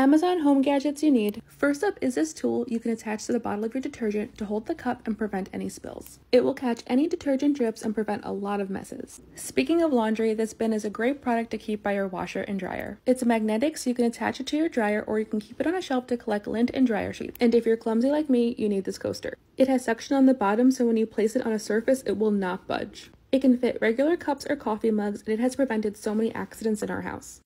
Amazon home gadgets you need. First up is this tool you can attach to the bottle of your detergent to hold the cup and prevent any spills. It will catch any detergent drips and prevent a lot of messes. Speaking of laundry, this bin is a great product to keep by your washer and dryer. It's magnetic, so you can attach it to your dryer or you can keep it on a shelf to collect lint and dryer sheets. And if you're clumsy like me, you need this coaster. It has suction on the bottom, so when you place it on a surface, it will not budge. It can fit regular cups or coffee mugs, and it has prevented so many accidents in our house.